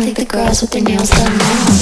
I think the girls with their nails done now.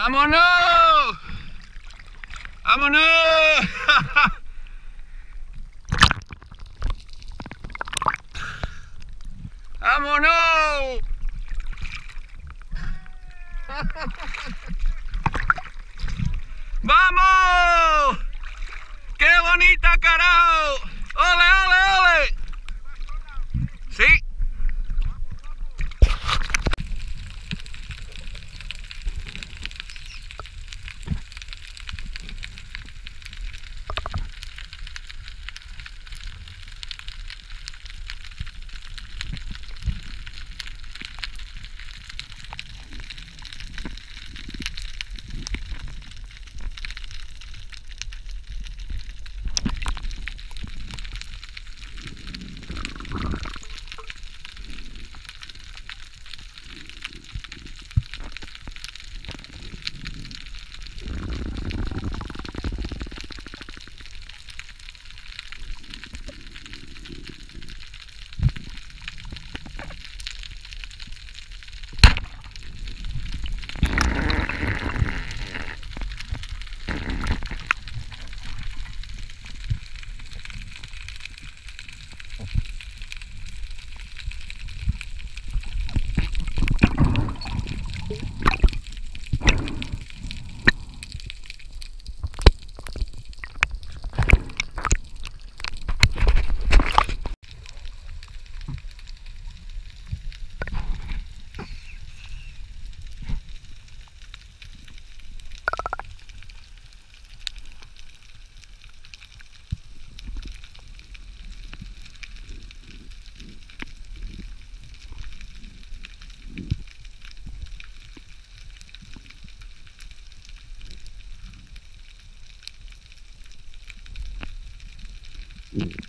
I'm on no! I'm on no! Vamos! Que bonita carao! Ole, ole, ole! Sí.